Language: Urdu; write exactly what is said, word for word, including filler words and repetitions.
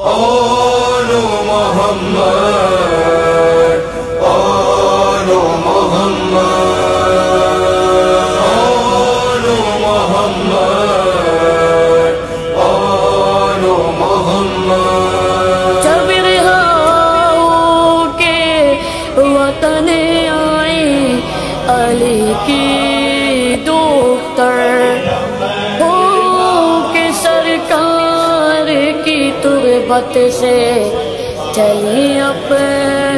آلو محمد آلو محمد آلو محمد آلو محمد جب رہاؤں کے وطن آئے علی کی دختر بات سے چلی اپنے